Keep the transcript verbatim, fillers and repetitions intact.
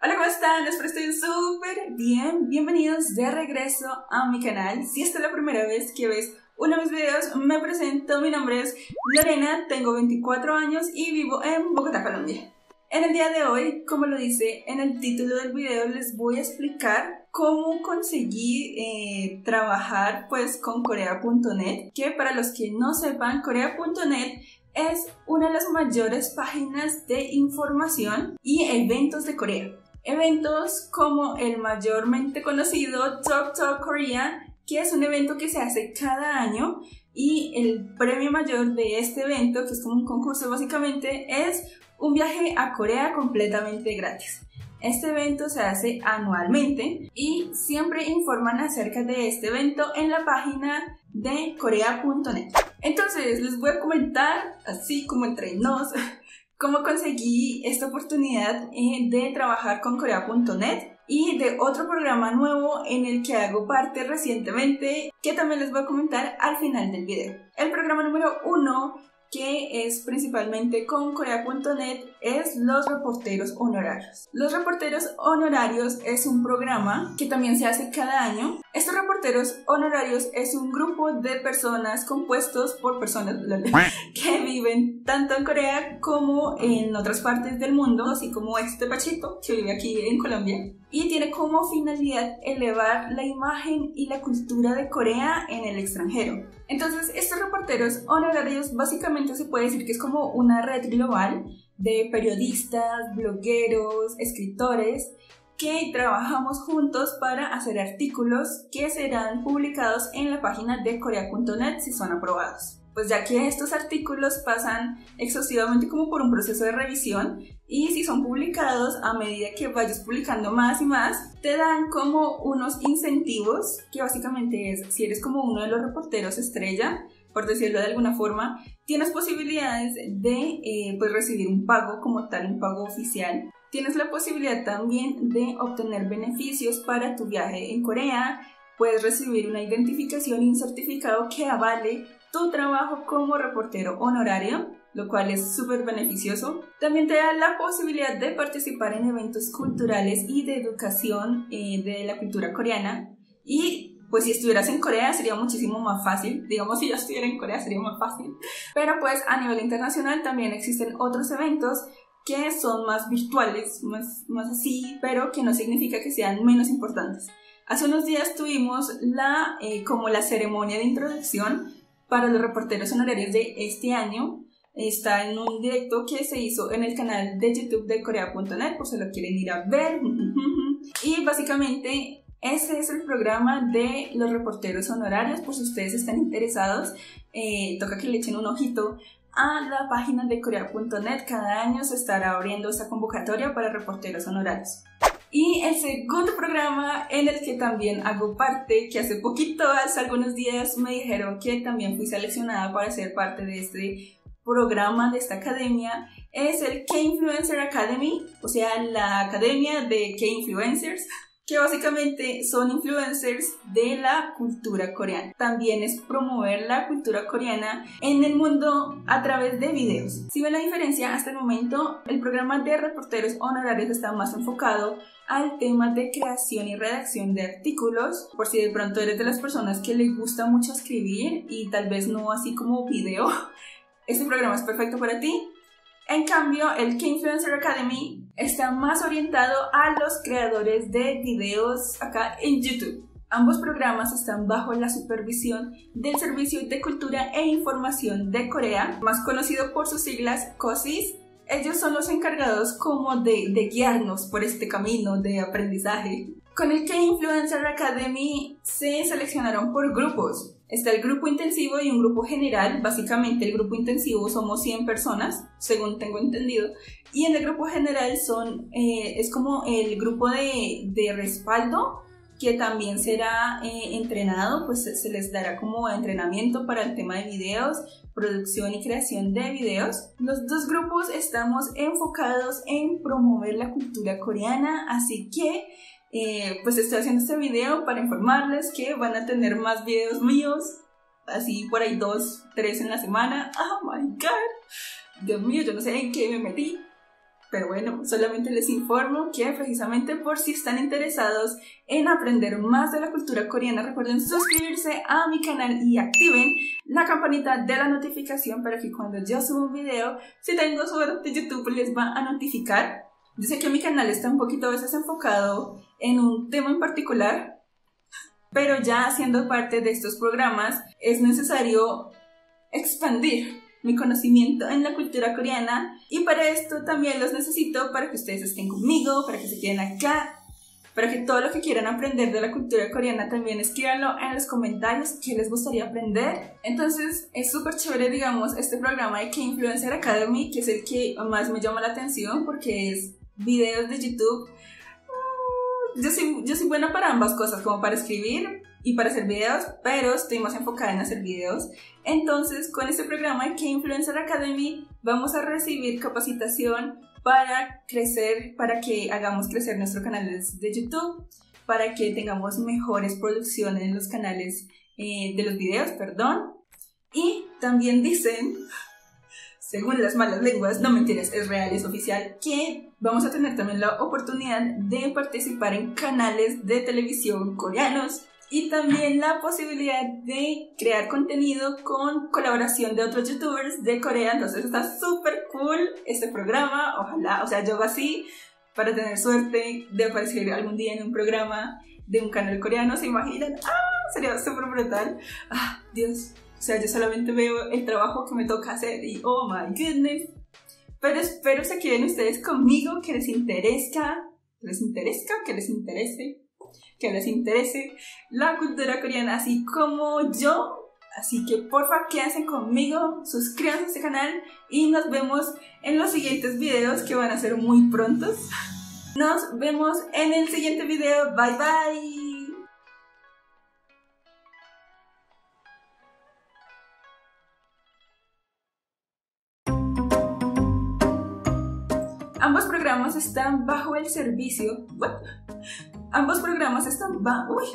Hola, ¿cómo están? Espero que estén súper bien. Bienvenidos de regreso a mi canal. Si esta es la primera vez que ves uno de mis videos, me presento. Mi nombre es Lorena, tengo veinticuatro años y vivo en Bogotá, Colombia. En el día de hoy, como lo dice en el título del video, les voy a explicar cómo conseguí eh, trabajar pues con korea punto net, que para los que no sepan, korea punto net es una de las mayores páginas de información y eventos de Corea. Eventos como el mayormente conocido Talk Talk Korea, que es un evento que se hace cada año, y el premio mayor de este evento, que es como un concurso básicamente, es un viaje a Corea completamente gratis. Este evento se hace anualmente y siempre informan acerca de este evento en la página de korea punto net. Entonces les voy a comentar, así como entre nos, cómo conseguí esta oportunidad de trabajar con korea punto net y de otro programa nuevo en el que hago parte recientemente, que también les voy a comentar al final del video. El programa número uno, que es principalmente con korea punto net, es los reporteros honorarios. Los reporteros honorarios es un programa que también se hace cada año. Estos reporteros honorarios es un grupo de personas compuestos por personas que viven tanto en Corea como en otras partes del mundo, así como este Pachito que vive aquí en Colombia, y tiene como finalidad elevar la imagen y la cultura de Corea en el extranjero. Entonces, estos reporteros honorarios básicamente se puede decir que es como una red global de periodistas, blogueros, escritores, que trabajamos juntos para hacer artículos que serán publicados en la página de korea punto net si son aprobados. Pues ya que estos artículos pasan exhaustivamente como por un proceso de revisión, y si son publicados, a medida que vayas publicando más y más, te dan como unos incentivos, que básicamente es, si eres como uno de los reporteros estrella, por decirlo de alguna forma, tienes posibilidades de eh, pues recibir un pago como tal, un pago oficial. Tienes la posibilidad también de obtener beneficios para tu viaje en Corea. Puedes recibir una identificación y un certificado que avale tu trabajo como reportero honorario, lo cual es súper beneficioso. También te da la posibilidad de participar en eventos culturales y de educación eh, de la cultura coreana. Y pues si estuvieras en Corea sería muchísimo más fácil, digamos si yo estuviera en Corea sería más fácil. Pero pues a nivel internacional también existen otros eventos que son más virtuales, más, más así, pero que no significa que sean menos importantes. Hace unos días tuvimos la, eh, como la ceremonia de introducción para los reporteros honorarios de este año. Está en un directo que se hizo en el canal de YouTube de korea punto net, por si lo quieren ir a ver. Y básicamente ese es el programa de los reporteros honorarios, por si ustedes están interesados, eh, toca que le echen un ojito a la página de korea punto net. Cada año se estará abriendo esta convocatoria para reporteros honorarios. Y el segundo programa en el que también hago parte, que hace poquito, hace algunos días me dijeron que también fui seleccionada para ser parte de este programa, de esta academia, es el K-Influencer Academy, o sea, la academia de K-Influencers, que básicamente son influencers de la cultura coreana. También es promover la cultura coreana en el mundo a través de videos. Si ven la diferencia, hasta el momento el programa de reporteros honorarios está más enfocado al tema de creación y redacción de artículos, por si de pronto eres de las personas que les gusta mucho escribir y tal vez no así como video, este programa es perfecto para ti. En cambio, el K-Influencer Academy está más orientado a los creadores de videos acá en YouTube. Ambos programas están bajo la supervisión del Servicio de Cultura e Información de Corea, más conocido por sus siglas KOCIS. Ellos son los encargados como de, de guiarnos por este camino de aprendizaje. Con el K-Influencer Academy se seleccionaron por grupos. Está el grupo intensivo y un grupo general. Básicamente el grupo intensivo somos cien personas, según tengo entendido. Y en el grupo general son, eh, es como el grupo de, de respaldo, que también será eh, entrenado, pues se les dará como entrenamiento para el tema de videos, producción y creación de videos. Los dos grupos estamos enfocados en promover la cultura coreana, así que Eh, pues estoy haciendo este video para informarles que van a tener más videos míos, así por ahí dos, tres en la semana. Oh my god, Dios mío, yo no sé en qué me metí. Pero bueno, solamente les informo que precisamente por si están interesados en aprender más de la cultura coreana, recuerden suscribirse a mi canal y activen la campanita de la notificación para que cuando yo suba un video, si tengo suerte, YouTube les va a notificar. Yo sé que mi canal está un poquito a veces enfocado en un tema en particular, pero ya siendo parte de estos programas es necesario expandir mi conocimiento en la cultura coreana, y para esto también los necesito para que ustedes estén conmigo, para que se queden acá, para que todo lo que quieran aprender de la cultura coreana también escríbanlo en los comentarios qué les gustaría aprender. Entonces es súper chévere, digamos, este programa de K-Influencer Academy, que es el que más me llama la atención porque es videos de YouTube. Yo soy, yo soy buena para ambas cosas, como para escribir y para hacer videos, pero estoy más enfocada en hacer videos. Entonces, con este programa de K-Influencer Academy vamos a recibir capacitación para crecer, para que hagamos crecer nuestros canales de YouTube, para que tengamos mejores producciones en los canales eh, de los videos, perdón. Y también dicen, según las malas lenguas, no mentiras, es real, es oficial, que vamos a tener también la oportunidad de participar en canales de televisión coreanos y también la posibilidad de crear contenido con colaboración de otros youtubers de Corea. Entonces está súper cool este programa, ojalá, o sea, yo hago así para tener suerte de aparecer algún día en un programa de un canal coreano, ¿se imaginan? ¡Ah! Sería súper brutal. ¡Ah, Dios! O sea, yo solamente veo el trabajo que me toca hacer y ¡oh, my goodness! Pero espero se queden ustedes conmigo, que les interesa, les interesa, que les interese, que les interese la cultura coreana, así como yo. Así que porfa, quédense conmigo, suscríbanse a este canal y nos vemos en los siguientes videos que van a ser muy prontos. Nos vemos en el siguiente video. Bye bye. Ambos programas están bajo el servicio. ¿What? Ambos programas están bajo. Uy.